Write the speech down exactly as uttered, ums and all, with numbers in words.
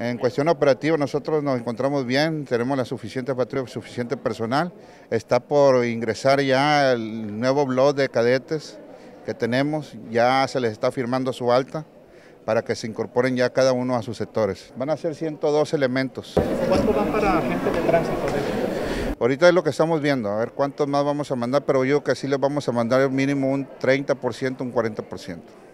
En cuestión operativa nosotros nos encontramos bien, tenemos la suficiente patrulla, suficiente personal. Está por ingresar ya el nuevo bloque de cadetes que tenemos, ya se les está firmando su alta para que se incorporen ya cada uno a sus sectores. Van a ser ciento dos elementos. ¿Cuántos van para gente de tránsito? Ahorita es lo que estamos viendo, a ver cuántos más vamos a mandar, pero yo creo que sí les vamos a mandar mínimo un treinta por ciento, un cuarenta por ciento.